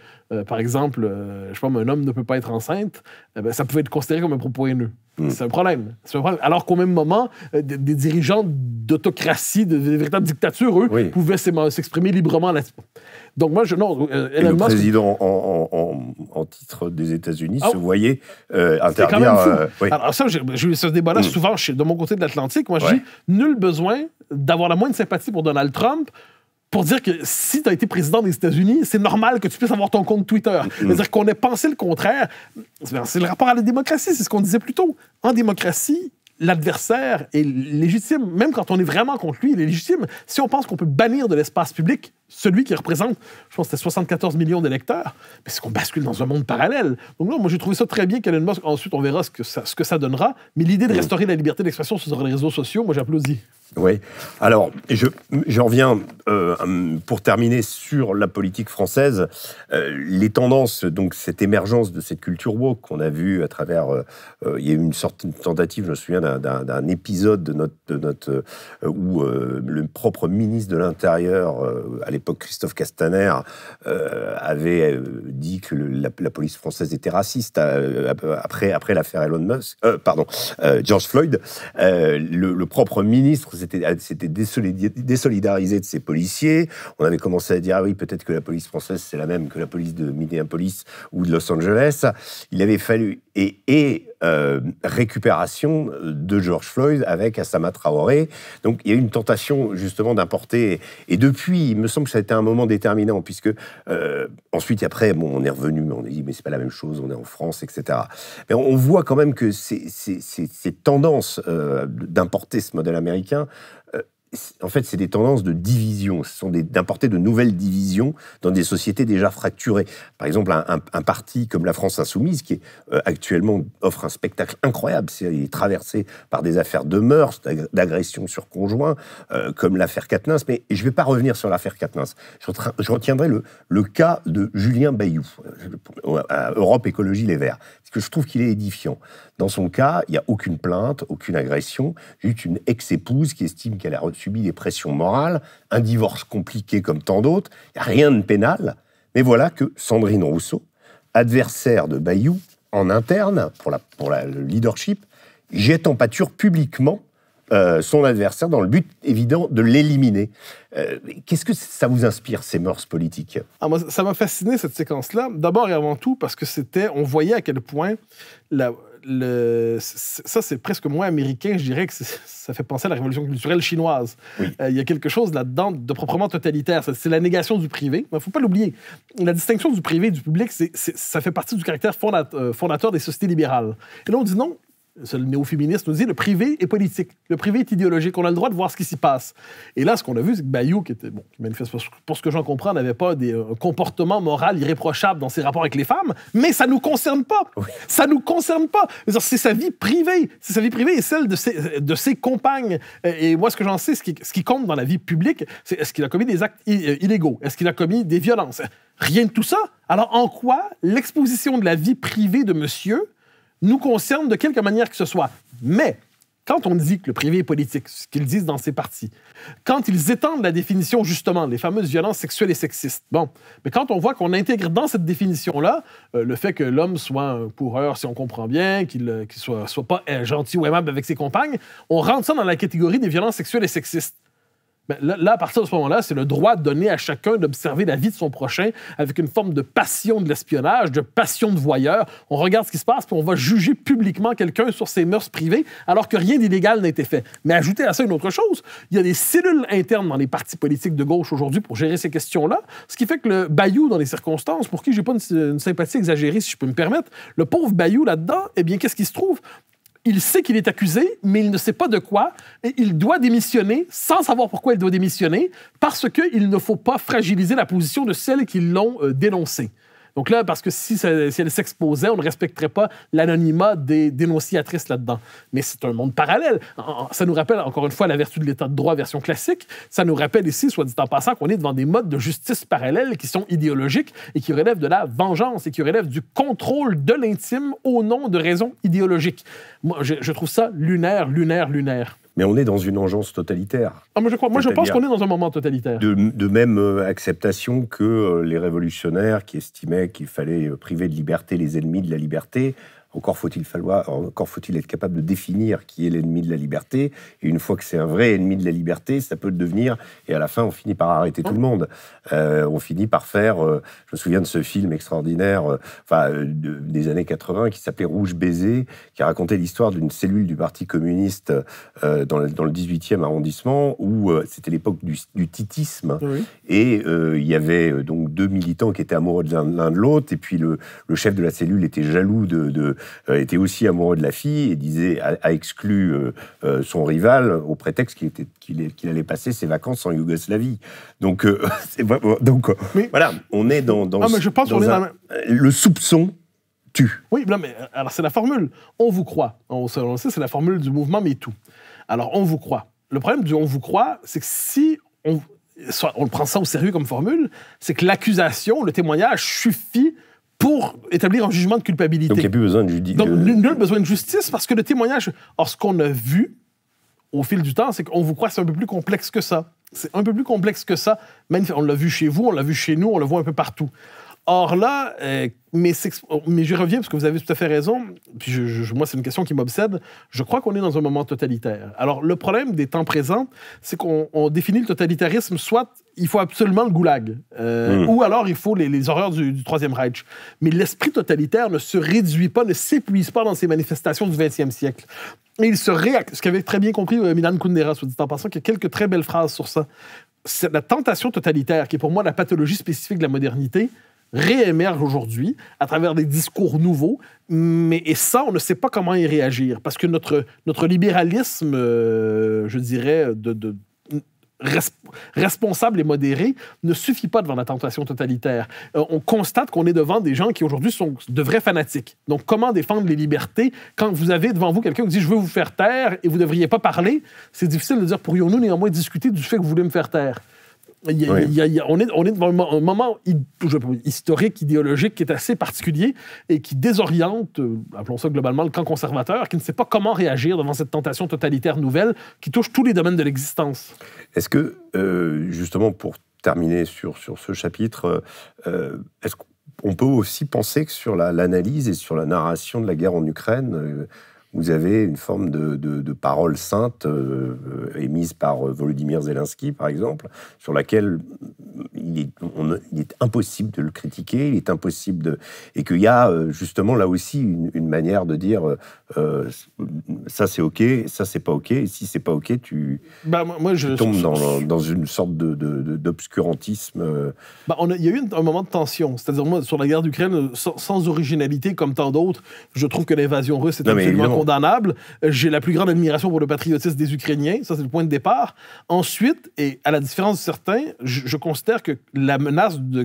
par exemple, je sais pas, un homme ne peut pas être enceinte, ben, ça pouvait être considéré comme un propos haineux. C'est un problème. Alors qu'au même moment, des dirigeants d'autocratie, de véritables dictatures, eux, pouvaient s'exprimer librement là-dessus. Donc moi, le président en titre des États-Unis se voyait interdire... Alors ça, j'ai eu ce débat-là souvent de mon côté de l'Atlantique. Moi, je dis, nul besoin d'avoir la moindre sympathie pour Donald Trump pour dire que si tu as été président des États-Unis, c'est normal que tu puisses avoir ton compte Twitter. C'est-à-dire qu'on ait pensé le contraire. C'est le rapport à la démocratie, c'est ce qu'on disait plus tôt. En démocratie, l'adversaire est légitime. Même quand on est vraiment contre lui, il est légitime. Si on pense qu'on peut bannir de l'espace public celui qui représente, je pense que c'était 74 millions d'électeurs, c'est qu'on bascule dans un monde parallèle. Donc là, moi, j'ai trouvé ça très bien qu'Elon Musk, ensuite, on verra ce que ça donnera. Mais l'idée de restaurer la liberté d'expression sur les réseaux sociaux, moi, j'applaudis. Oui. Alors, je reviens, pour terminer, sur la politique française. Les tendances, donc cette émergence de cette culture woke qu'on a vue à travers... il y a eu une sorte de tentative, je me souviens, d'un épisode où le propre ministre de l'Intérieur, à l'époque Christophe Castaner, avait dit que la police française était raciste après l'affaire Elon Musk... George Floyd. Le propre ministre s'était désolidarisé de ses policiers. On avait commencé à dire, ah oui, peut-être que la police française, c'est la même que la police de Minneapolis ou de Los Angeles. Il avait fallu... Et récupération de George Floyd avec Assa Traoré. Donc il y a eu une tentation justement d'importer. Et depuis, il me semble que ça a été un moment déterminant, puisque ensuite, après, bon, on est revenu, on a dit, mais c'est pas la même chose, on est en France, etc. Mais on voit quand même que ces tendances d'importer ce modèle américain, en fait, c'est des tendances de division. Ce sont d'importer de nouvelles divisions dans des sociétés déjà fracturées. Par exemple, un parti comme la France Insoumise, qui actuellement offre un spectacle incroyable. Il est traversé par des affaires de mœurs, d'agressions sur conjoints, comme l'affaire Quatennens. Mais je ne vais pas revenir sur l'affaire Quatennens. Je retiendrai le cas de Julien Bayou, à Europe Écologie Les Verts, parce que je trouve qu'il est édifiant. Dans son cas, il n'y a aucune plainte, aucune agression, juste une ex-épouse qui estime qu'elle a subi des pressions morales, un divorce compliqué comme tant d'autres, il n'y a rien de pénal, mais voilà que Sandrine Rousseau, adversaire de Bayou, en interne, pour le leadership, jette en pâture publiquement son adversaire dans le but évident de l'éliminer. Qu'est-ce que ça vous inspire, ces mœurs politiques? Moi, ça m'a fasciné, cette séquence-là, d'abord et avant tout, parce que on voyait à quel point... ça, c'est presque moins américain, je dirais, que ça fait penser à la révolution culturelle chinoise. Il y a quelque chose là-dedans de proprement totalitaire. C'est la négation du privé. Il ne faut pas l'oublier. La distinction du privé et du public, ça fait partie du caractère fondateur des sociétés libérales. Et là, on dit non. Le néo-féministe nous dit le privé est politique. Le privé est idéologique. On a le droit de voir ce qui s'y passe. Et là, ce qu'on a vu, c'est que Bayou, qui manifeste, pour ce que j'en comprends, n'avait pas un comportement moral irréprochable dans ses rapports avec les femmes, mais ça ne nous concerne pas. Ça ne nous concerne pas. C'est sa vie privée. C'est sa vie privée et celle de ses compagnes. Et moi, ce que j'en sais, ce qui compte dans la vie publique, c'est est-ce qu'il a commis des actes illégaux? Est-ce qu'il a commis des violences? Rien de tout ça. Alors, en quoi l'exposition de la vie privée de monsieur nous concerne de quelque manière que ce soit. Mais, quand on dit que le privé est politique, ce qu'ils disent dans ces partis, quand ils étendent la définition, justement, les fameuses violences sexuelles et sexistes, bon, mais quand on voit qu'on intègre dans cette définition-là le fait que l'homme soit un coureur, si on comprend bien, qu'il soit pas gentil ou aimable avec ses compagnes, on rentre ça dans la catégorie des violences sexuelles et sexistes. Ben là, à partir de ce moment-là, c'est le droit donné à chacun d'observer la vie de son prochain avec une forme de passion de l'espionnage, de passion de voyeur. On regarde ce qui se passe, puis on va juger publiquement quelqu'un sur ses mœurs privées, alors que rien d'illégal n'a été fait. Mais ajoutez à ça une autre chose, il y a des cellules internes dans les partis politiques de gauche aujourd'hui pour gérer ces questions-là, ce qui fait que le Bayou, dans les circonstances, pour qui j'ai pas une sympathie exagérée, si je peux me permettre, le pauvre Bayou là-dedans, eh bien, qu'est-ce qui se trouve? Il sait qu'il est accusé, mais il ne sait pas de quoi. Et il doit démissionner, sans savoir pourquoi il doit démissionner, parce qu'il ne faut pas fragiliser la position de celles qui l'ont dénoncé. Donc là, parce que si elle s'exposait, on ne respecterait pas l'anonymat des dénonciatrices là-dedans. Mais c'est un monde parallèle. Ça nous rappelle, encore une fois, la vertu de l'état de droit version classique. Ça nous rappelle ici, soit dit en passant, qu'on est devant des modes de justice parallèles qui sont idéologiques et qui relèvent de la vengeance et qui relèvent du contrôle de l'intime au nom de raisons idéologiques. Moi, je trouve ça lunaire. Mais on est dans une engeance totalitaire. Ah, moi, je pense qu'on est dans un moment totalitaire. De même acceptation que les révolutionnaires qui estimaient qu'il fallait priver de liberté les ennemis de la liberté. Encore faut-il être capable de définir qui est l'ennemi de la liberté. Et une fois que c'est un vrai ennemi de la liberté, ça peut le devenir. Et à la fin, on finit par arrêter tout le monde. On finit par faire... je me souviens de ce film extraordinaire des années 80 qui s'appelait « Rouge baiser », qui racontait l'histoire d'une cellule du Parti communiste dans le 18e arrondissement, où c'était l'époque du titisme. Oui. Et il y avait donc deux militants qui étaient amoureux de l'un de l'autre. Et puis le chef de la cellule était jaloux était aussi amoureux de la fille et disait a exclu son rival au prétexte qu'il allait passer ses vacances en Yougoslavie. Donc, voilà, on est dans le soupçon tue. Oui, non, mais alors c'est la formule. On vous croit. On sait, c'est la formule du mouvement MeToo. Alors on vous croit. Le problème du on vous croit, c'est que si on prend ça au sérieux comme formule, c'est que l'accusation, le témoignage suffit pour établir un jugement de culpabilité. Donc, il n'y a plus besoin de justice. Donc, nul besoin de justice, parce que le témoignage... Or, ce qu'on a vu au fil du temps, c'est qu'on vous croit, c'est un peu plus complexe que ça. C'est un peu plus complexe que ça. On l'a vu chez vous, on l'a vu chez nous, on le voit un peu partout. Or là, mais j'y reviens, parce que vous avez tout à fait raison, puis moi, c'est une question qui m'obsède, je crois qu'on est dans un moment totalitaire. Alors, le problème des temps présents, c'est qu'on définit le totalitarisme, soit il faut absolument le goulag, ou alors il faut les horreurs du Troisième Reich. Mais l'esprit totalitaire ne se réduit pas, ne s'épuise pas dans ces manifestations du XXe siècle. Et il se réacte, ce qu'avait très bien compris Milan Kundera, soit dit en passant, qui a quelques très belles phrases sur ça. C'est la tentation totalitaire, qui est pour moi la pathologie spécifique de la modernité, réémerge aujourd'hui à travers des discours nouveaux, et ça, on ne sait pas comment y réagir, parce que notre libéralisme, je dirais, responsable et modéré, ne suffit pas devant la tentation totalitaire. On constate qu'on est devant des gens qui aujourd'hui sont de vrais fanatiques. Donc comment défendre les libertés quand vous avez devant vous quelqu'un qui dit « je veux vous faire taire et vous ne devriez pas parler », c'est difficile de dire « pourrions-nous néanmoins discuter du fait que vous voulez me faire taire ». On est devant un moment historique, idéologique qui est assez particulier et qui désoriente, appelons ça globalement le camp conservateur, qui ne sait pas comment réagir devant cette tentation totalitaire nouvelle qui touche tous les domaines de l'existence. Est-ce que, justement, pour terminer sur ce chapitre, est-ce qu'on peut aussi penser que sur l'analyse et sur la narration de la guerre en Ukraine, vous avez une forme de parole sainte émise par Volodymyr Zelensky, par exemple, sur laquelle il est impossible de le critiquer, et qu'il y a justement là aussi une manière de dire ça c'est ok, ça c'est pas ok, et si c'est pas ok, tu tombes dans une sorte d'obscurantisme. Il y a eu un moment de tension, c'est-à-dire moi, sur la guerre d'Ukraine, sans originalité comme tant d'autres, je trouve que l'invasion russe est absolument condamnable. J'ai la plus grande admiration pour le patriotisme des Ukrainiens. Ça, c'est le point de départ. Ensuite, et à la différence de certains, je considère que la menace de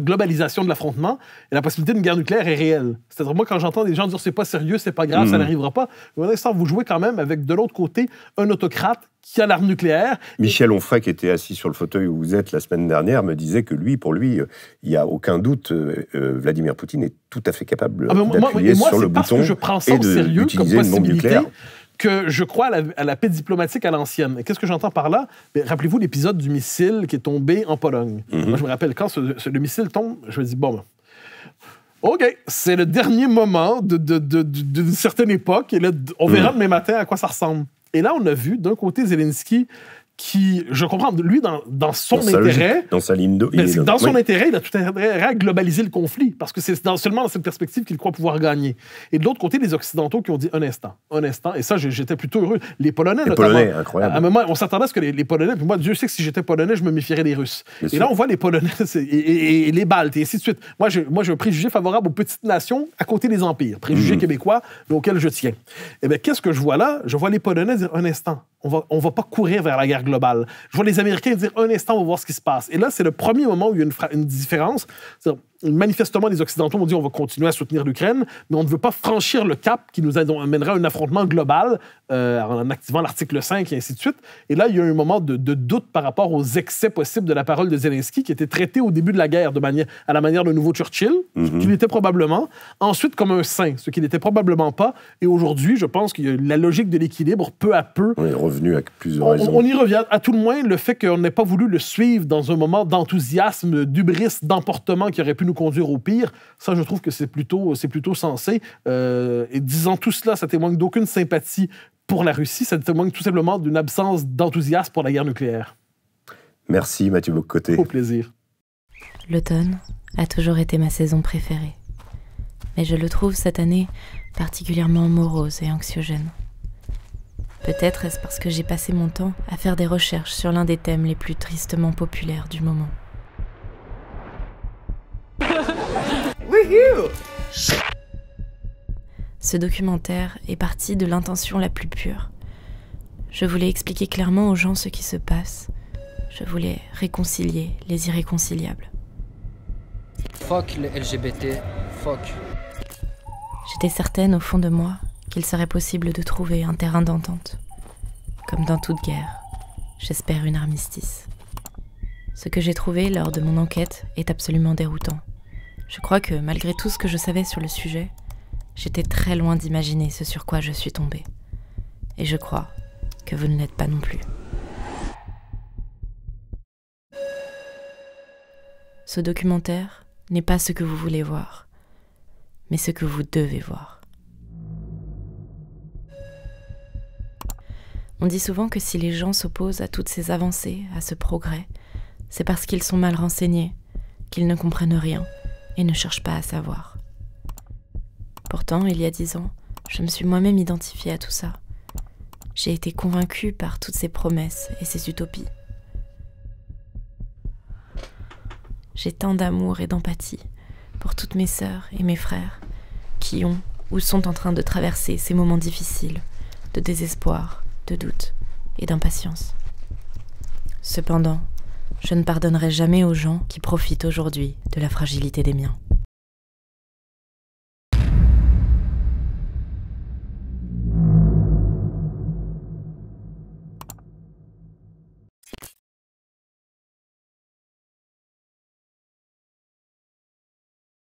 globalisation de l'affrontement et la possibilité d'une guerre nucléaire est réelle. C'est-à-dire, moi, quand j'entends des gens dire « c'est pas sérieux, c'est pas grave, ça n'arrivera pas », vous jouez quand même avec, de l'autre côté, un autocrate qui a l'arme nucléaire. Michel Onfray, qui était assis sur le fauteuil où vous êtes la semaine dernière, me disait que pour lui, il n'y a aucun doute, Vladimir Poutine est tout à fait capable d'appuyer sur le bouton et d'utiliser une bombe nucléaire. Que je crois à la paix diplomatique à l'ancienne. Qu'est-ce que j'entends par là? Rappelez-vous l'épisode du missile qui est tombé en Pologne. Moi, je me rappelle, quand le missile tombe, je me dis, bon... OK, c'est le dernier moment d'une certaine époque, et là, on verra demain matin à quoi ça ressemble. Et là, on a vu, d'un côté, Zelensky, qui, je comprends, lui, dans son intérêt, il a tout intérêt à globaliser le conflit, parce que c'est seulement dans cette perspective qu'il croit pouvoir gagner. Et de l'autre côté, les Occidentaux qui ont dit un instant, et ça, j'étais plutôt heureux. Les Polonais, notamment, incroyable. À un moment, on s'attendait à ce que les Polonais, puis moi, Dieu sait que si j'étais Polonais, je me méfierais des Russes. Et là, on voit les Polonais et les Baltes, et ainsi de suite. Moi, j'ai un préjugé favorable aux petites nations à côté des empires, préjugé québécois, mais auquel je tiens. Et bien, qu'est-ce que je vois là? Je vois les Polonais dire un instant. on va pas courir vers la guerre globale. Je vois les Américains dire un instant, on va voir ce qui se passe. Et là, c'est le premier moment où il y a une différence. C'est-à-dire, manifestement, les Occidentaux ont dit on va continuer à soutenir l'Ukraine, mais on ne veut pas franchir le cap qui nous amènera à un affrontement global en activant l'article 5 et ainsi de suite. Et là, il y a un moment de doute par rapport aux excès possibles de la parole de Zelensky qui était traitée au début de la guerre à la manière d'un nouveau Churchill, ce qu'il était probablement, ensuite comme un saint, ce qu'il n'était probablement pas. Et aujourd'hui, je pense qu'il y a la logique de l'équilibre, peu à peu. On est revenu à plusieurs raisons. On y revient, à tout le moins, le fait qu'on n'ait pas voulu le suivre dans un moment d'enthousiasme, d'hubris, d'emportement qui aurait pu nous conduire au pire, ça je trouve que c'est plutôt sensé. Et disant tout cela, ça témoigne d'aucune sympathie pour la Russie, ça témoigne tout simplement d'une absence d'enthousiasme pour la guerre nucléaire. Merci Mathieu Bock-Côté. Au plaisir. L'automne a toujours été ma saison préférée. Mais je le trouve cette année particulièrement morose et anxiogène. Peut-être est-ce parce que j'ai passé mon temps à faire des recherches sur l'un des thèmes les plus tristement populaires du moment. Ce documentaire est parti de l'intention la plus pure. Je voulais expliquer clairement aux gens ce qui se passe. Je voulais réconcilier les irréconciliables. Fuck les LGBT, fuck. J'étais certaine au fond de moi qu'il serait possible de trouver un terrain d'entente. Comme dans toute guerre, j'espère un armistice. Ce que j'ai trouvé lors de mon enquête est absolument déroutant. Je crois que, malgré tout ce que je savais sur le sujet, j'étais très loin d'imaginer ce sur quoi je suis tombée. Et je crois que vous ne l'êtes pas non plus. Ce documentaire n'est pas ce que vous voulez voir, mais ce que vous devez voir. On dit souvent que si les gens s'opposent à toutes ces avancées, à ce progrès, c'est parce qu'ils sont mal renseignés, qu'ils ne comprennent rien, et ne cherche pas à savoir. Pourtant, il y a 10 ans, je me suis moi-même identifiée à tout ça. J'ai été convaincue par toutes ces promesses et ces utopies. J'ai tant d'amour et d'empathie pour toutes mes sœurs et mes frères qui ont ou sont en train de traverser ces moments difficiles, de désespoir, de doute et d'impatience. Cependant, je ne pardonnerai jamais aux gens qui profitent aujourd'hui de la fragilité des miens.